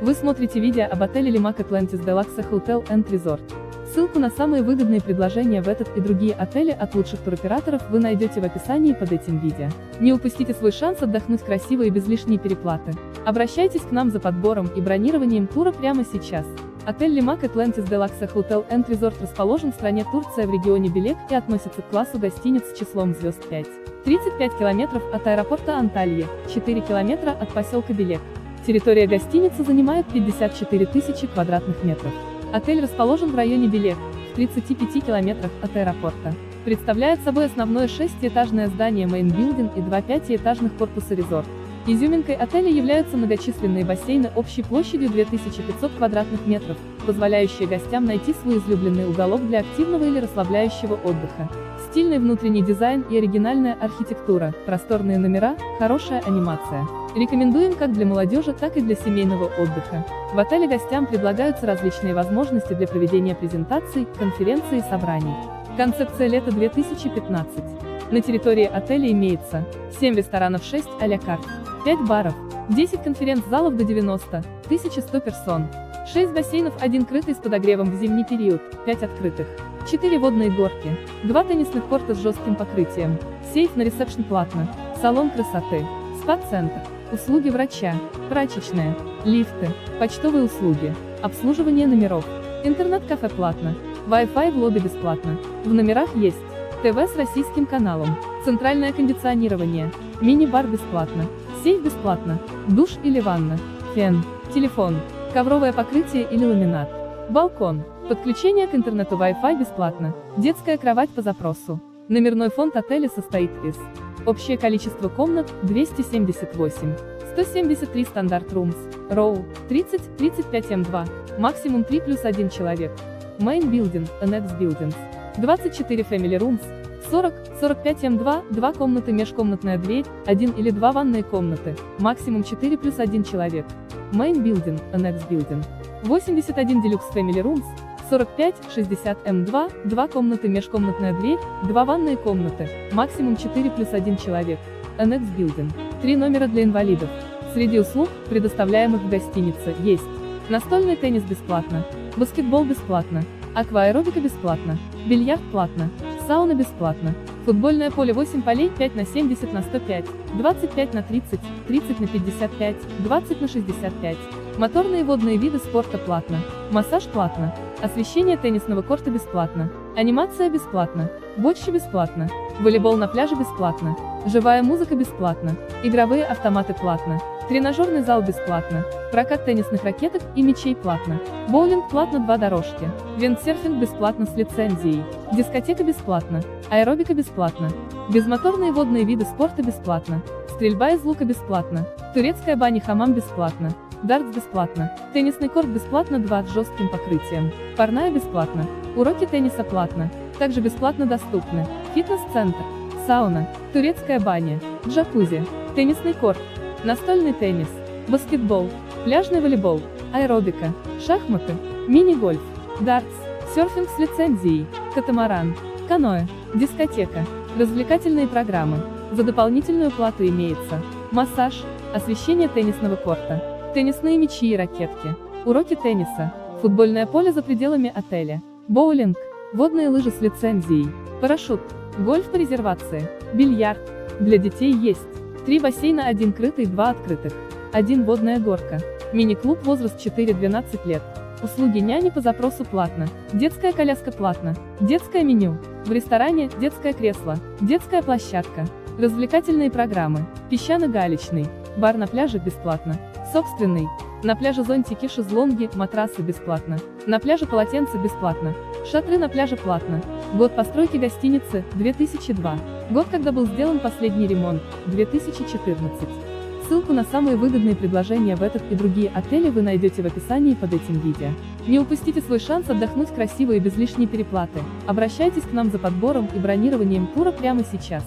Вы смотрите видео об отеле Limak Atlantis Deluxe Hotel and Resort. Ссылку на самые выгодные предложения в этот и другие отели от лучших туроператоров вы найдете в описании под этим видео. Не упустите свой шанс отдохнуть красиво и без лишней переплаты. Обращайтесь к нам за подбором и бронированием тура прямо сейчас. Отель Limak Atlantis Deluxe Hotel and Resort расположен в стране Турция в регионе Белек и относится к классу гостиниц с числом звезд 5. 35 километров от аэропорта Анталья, 4 километра от поселка Белек. Территория гостиницы занимает 54 тысячи квадратных метров. Отель расположен в районе Белек, в 35 километрах от аэропорта. Представляет собой основное 6-этажное здание мейн-билдинг и два 5-этажных корпуса резорт. Изюминкой отеля являются многочисленные бассейны общей площадью 2500 квадратных метров, позволяющие гостям найти свой излюбленный уголок для активного или расслабляющего отдыха. Стильный внутренний дизайн и оригинальная архитектура, просторные номера, хорошая анимация. Рекомендуем как для молодежи, так и для семейного отдыха. В отеле гостям предлагаются различные возможности для проведения презентаций, конференций и собраний. Концепция лета 2015. На территории отеля имеется 7 ресторанов, 6 а-ля карт, 5 баров, 10 конференц-залов до 90, 1100 персон, 6 бассейнов, 1 крытый с подогревом в зимний период, 5 открытых, 4 водные горки, 2 теннисных корта с жестким покрытием, сейф на ресепшн платно, салон красоты, спа-центр, услуги врача, прачечная, лифты, почтовые услуги, обслуживание номеров, интернет-кафе платно, Wi-Fi в лобби бесплатно, в номерах есть ТВ с российским каналом, центральное кондиционирование, мини-бар бесплатно, сейф бесплатно, душ или ванна, фен, телефон, ковровое покрытие или ламинат, балкон, подключение к интернету Wi-Fi бесплатно, детская кровать по запросу. Номерной фонд отеля состоит из: общее количество комнат 278, 173 стандарт румс, роу 30, 35 М2, максимум 3+1 человек, мейн билдинг, next buildings, 24 family rooms, 40, 45 М2, 2 комнаты, межкомнатная дверь, 1 или 2 ванные комнаты, максимум 4+1 человек, мейн билдинг, next building, 81 Deluxe family rooms, 45, 60 М2, 2 комнаты, межкомнатная дверь, 2 ванные комнаты, максимум 4+1 человек, Annex Building, 3 номера для инвалидов. Среди услуг, предоставляемых в гостинице, есть: настольный теннис бесплатно, баскетбол бесплатно, акваэробика бесплатно, бильярд платно, сауна бесплатно, футбольное поле 8 полей 5 на 70 на 105, 25 на 30, 30 на 55, 20 на 65, моторные и водные виды спорта платно, массаж платно, освещение теннисного корта бесплатно, анимация бесплатно, бочки бесплатно, волейбол на пляже бесплатно, живая музыка бесплатно, игровые автоматы платно, тренажерный зал бесплатно, прокат теннисных ракеток и мячей платно, боулинг платно, 2 дорожки, виндсерфинг бесплатно с лицензией, дискотека бесплатно, аэробика бесплатно, безмоторные водные виды спорта бесплатно, стрельба из лука бесплатно, турецкая баня, хамам бесплатно, дартс бесплатно, теннисный корт бесплатно, 2 с жестким покрытием, парная бесплатно, уроки тенниса платно, также бесплатно доступны фитнес-центр, сауна, турецкая баня, джакузи, теннисный корт, настольный теннис, баскетбол, пляжный волейбол, аэробика, шахматы, мини-гольф, дартс, серфинг с лицензией, катамаран, каноэ, дискотека, развлекательные программы. За дополнительную плату имеется массаж, освещение теннисного корта, теннисные мячи и ракетки, уроки тенниса, футбольное поле за пределами отеля, боулинг, водные лыжи с лицензией, парашют, гольф по резервации, бильярд. Для детей есть 3 бассейна, 1 крытый, 2 открытых, 1 водная горка, мини-клуб, возраст 4-12 лет, услуги няни по запросу платно, детская коляска платно, детское меню, в ресторане детское кресло, детская площадка, развлекательные программы, песчано-галечный, бар на пляже бесплатно, собственный, на пляже зонтики, шезлонги, матрасы бесплатно, на пляже полотенца бесплатно, шатры на пляже платно. Год постройки гостиницы 2002, год, когда был сделан последний ремонт 2014. Ссылку на самые выгодные предложения в этот и другие отели вы найдете в описании под этим видео. Не упустите свой шанс отдохнуть красиво и без лишней переплаты. Обращайтесь к нам за подбором и бронированием тура прямо сейчас.